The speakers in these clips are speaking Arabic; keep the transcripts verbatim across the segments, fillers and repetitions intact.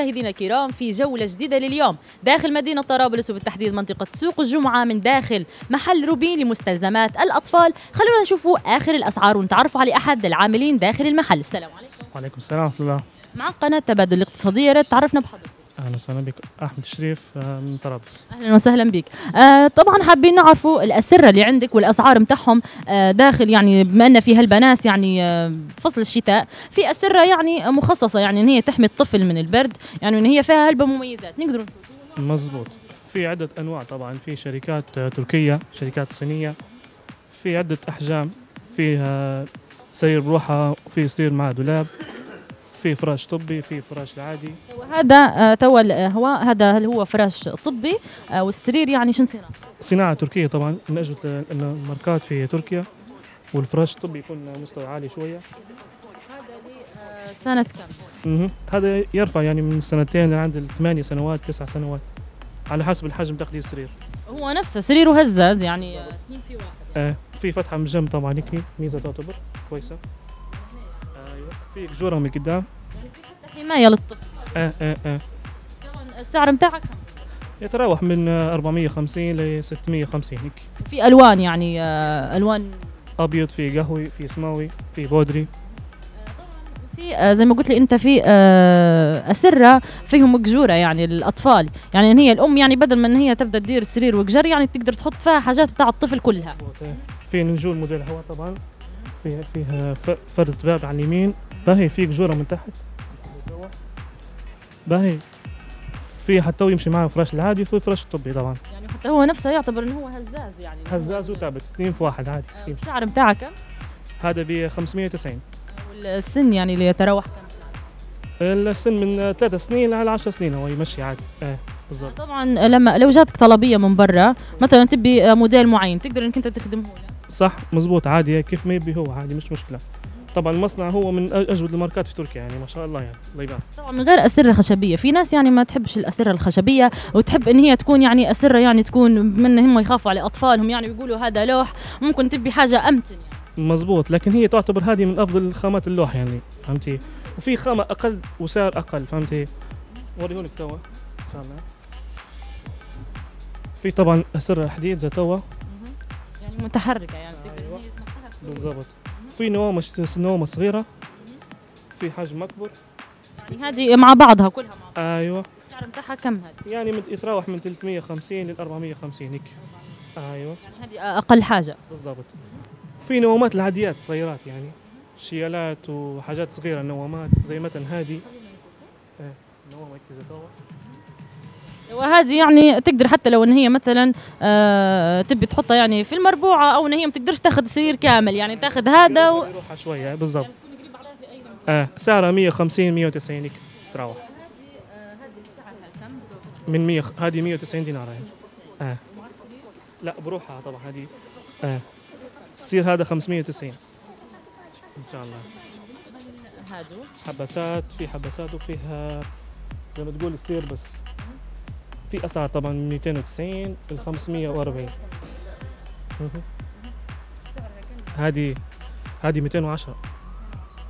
مشاهدينا الكرام في جولة جديدة لليوم داخل مدينة طرابلس وبالتحديد منطقة سوق الجمعة من داخل محل روبين لمستلزمات الأطفال. خلونا نشوفوا آخر الأسعار ونتعرفوا على أحد العاملين داخل المحل. السلام عليكم. وعليكم السلام ورحمة الله. مع قناة تبادل الاقتصادية، رد تعرفنا بحضرتك. أهلا وسهلا بك، أحمد الشريف من طرابلس. أهلا وسهلا بك. آه طبعا حابين نعرفوا الأسرة اللي عندك والأسعار متاعهم آه داخل، يعني بما أن في هالبناس يعني آه فصل الشتاء، في أسرة يعني مخصصة يعني أن هي تحمي الطفل من البرد، يعني أن هي فيها هلبة مميزات نقدر نشوفها. مزبوط، في عدة أنواع طبعا، في شركات تركية، شركات صينية، في عدة أحجام، فيها سير بروحها، وفي يصير معها دولاب، في فراش طبي، في فراش العادي. هذا تو هو هذا هل هو فراش طبي والسرير يعني شن صناعه؟ صناعه تركيه طبعا، من اجل انه ماركات في تركيا، والفراش الطبي يكون مستوى عالي شويه. هذا سنه كم؟ اها هذا يرفع يعني من سنتين لعند ثمانية سنوات تسع سنوات على حسب الحجم تقدير السرير. هو نفسه سريره هزاز يعني اثنين في واحد. اه في فتحه من الجنب طبعا، هيك ميزه تعتبر كويسه. في جوره من قدام يعني في حتى حمايه للطفل. اه اه اه طبعا السعر بتاعك يتراوح من أربعمية وخمسين ل ستمية وخمسين هيك. في الوان يعني آه الوان ابيض، في قهوي، في سماوي، في بودري. آه طبعا في آه زي ما قلت لي انت في آه اسره فيهم قجوره يعني الاطفال، يعني ان هي الام يعني بدل ما ان هي تبدا تدير السرير وقجر يعني تقدر تحط فيها حاجات بتاع الطفل كلها. في نجول موديل هواء طبعا، فيها فيها فرد باب على اليمين، باهي في قجوره من تحت، باهي في حتى هو يمشي معاه فراش العادي وفي فراش الطبي طبعا، يعني حتى هو نفسه يعتبر انه هو هزاز يعني هزاز وتعبت اثنين في واحد عادي. السعر بتاعه كم؟ هذا ب خمسمية وتسعين. والسن يعني اللي يتراوح كم؟ السن من ثلاث سنين على عشر سنين هو يمشي عادي. اه بالضبط. طبعا لما لو جاتك طلبيه من برا مثلا تبي موديل معين تقدر انك انت تخدمه له. صح مزبوط عادي، كيف ما يبي هو عادي مش مشكله. طبعا المصنع هو من اجود الماركات في تركيا يعني ما شاء الله، يعني الله يبارك. طبعا من غير اسره خشبيه، في ناس يعني ما تحبش الاسره الخشبيه وتحب ان هي تكون يعني اسره يعني تكون من هم يخافوا على اطفالهم يعني ويقولوا هذا لوح، ممكن تبي حاجه امتن يعني. مزبوط، لكن هي تعتبر هذه من افضل خامات اللوح يعني فهمتي، وفي خامه اقل وسعر اقل فهمتي. وريهولك توا ان شاء الله. في طبعا اسره حديد زي توا يعني متحركه يعني تقدر آه أيوة. بالضبط. في نوامش نوامه صغيره، في حجم اكبر يعني، هذه مع بعضها كلها مع بعضها. ايوه. السعر بتاعها كم هذا؟ يعني يتراوح من ثلاثمية وخمسين ل أربعمية وخمسين هيك. ايوه يعني هذه اقل حاجه. بالضبط. في نوامات العاديات صغيرات يعني شيالات وحاجات صغيره، نوامات زي مثلا هذه آه. نوامه هيك وهذه يعني تقدر حتى لو ان هي مثلا آه تبي تحطها يعني في المربوعه، او ان هي ما تقدرش تاخذ سرير كامل يعني تاخذ هذا و... يروحها شويه بالضبط يعني تكون قريب عليها في اي مكان. اه سعرها مية وخمسين مية وتسعين هيك تتراوح. هذه هذه سعرها كم؟ من مية هذه مية وتسعين دينار هي. اه لا بروحها طبعا هذه. اه السير هذا خمسمية وتسعين ان شاء الله. هادو حبسات، في حبسات وفيها زي ما تقول السير بس. في اسعار طبعا من مئتين وتسعين ل خمسمية وأربعين. هذه هذه مئتين وعشرة.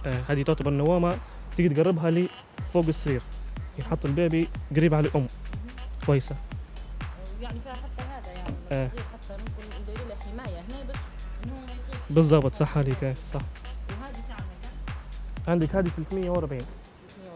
آه هذه تعتبر نوامه تيجي تقربها لي فوق السرير، يحط البيبي قريب على الام كويسه يعني فيها حتى هذا يعني آه. حتى ممكن ندير له حمايه هنا بس انه ما يطيحش. بالضبط صح عليك صح. وهذه سعرها كم؟ عندك هذه ثلاثمية وأربعين.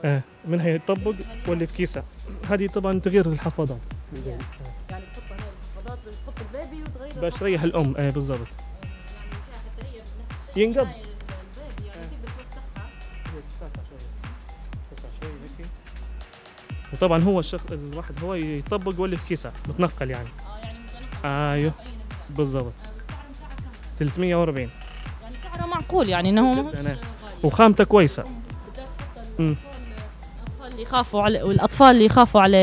اه من هي تطبق واللي في كيسه. هذه طبعا تغيير الحفاضات يعني تحطها هنا الحفاضات وتحط البيبي وتغير باش تريح الام. اه بالضبط يعني فيها حتى هي بنفس الشيء ينقب البيبي يعني تقدر تفتحها تتسع شويه تتسع شويه هيك. وطبعا هو الشخص الواحد هو يطبق واللي في كيسه متنقل يعني اه يعني متنقل. ايوه بالضبط. ثلاثمية وأربعين يعني سعره معقول يعني انه وخامته كويسه امم يخافوا على والاطفال اللي يخافوا على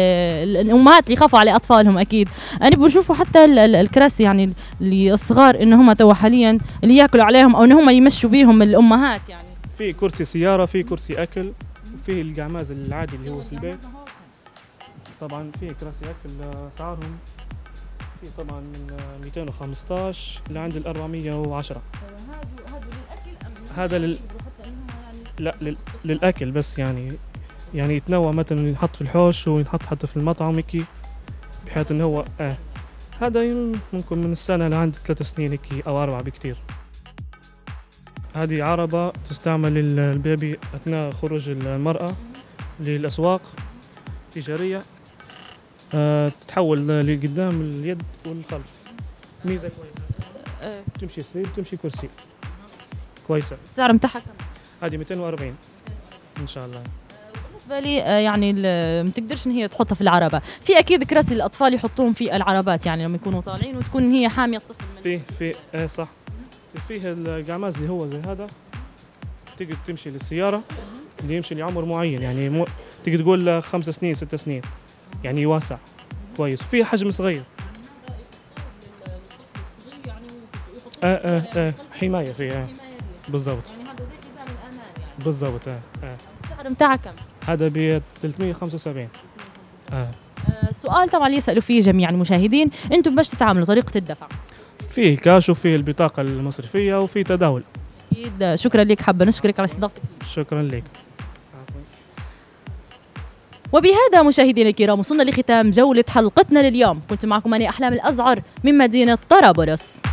الامهات اللي يخافوا على اطفالهم اكيد. انا بشوفوا حتى الكراسي يعني اللي الصغار ان هم تو حاليا اللي ياكلوا عليهم او ان هم يمشوا بيهم الامهات يعني. في كرسي سياره، في كرسي اكل، وفي القعماز العادي اللي هو في البيت طبعا. في كراسي اكل اسعارهم في طبعا من مئتين وخمسطعش لعند ال أربعمية وعشرة. هذا للاكل ام هذا لل... لا لل... للاكل بس يعني يعني يتنوع، مثلا ينحط في الحوش وينحط حتى في المطعم هيك، بحيث ان هو اه هذا ممكن من السنه لعند ثلاث سنين هيك او اربعه بكتير. هذه عربه تستعمل البيبي اثناء خروج المراه للاسواق التجاريه، أه تتحول لقدام اليد والخلف، ميزه كويسه. تمشي سرير تمشي كرسي كويسه. السعر نتاعها هذه مئتين وأربعين ان شاء الله. بالنسبه لي يعني ما تقدرش ان هي تحطها في العربه، في اكيد كراسي الاطفال يحطوهم في العربات يعني لما يكونوا طالعين، وتكون هي حاميه الطفل من فيه في اه صح. فيه القعماز اللي هو زي هذا، تقدر تمشي للسياره اللي يمشي لعمر معين، يعني مو تقدر تقول خمس سنين ست سنين، يعني واسع كويس وفيه حجم صغير. اه اه اه حمايه فيها بالضبط، يعني هذا زي حزام الامان يعني بالضبط. اه اه السعر نتاعها كم؟ هذا ب ثلاثمئة وخمسة وسبعين. اه السؤال طبعا يسالوا فيه جميع المشاهدين، انتم باش تتعاملوا طريقه الدفع؟ فيه كاش وفيه البطاقه المصرفيه وفيه تداول. اكيد. شكرا لك، حابه نشكرك على استضافتك. شكرا لك. وبهذا مشاهدينا الكرام وصلنا لختام جوله حلقتنا لليوم، كنت معكم انا احلام الازعر من مدينه طرابلس.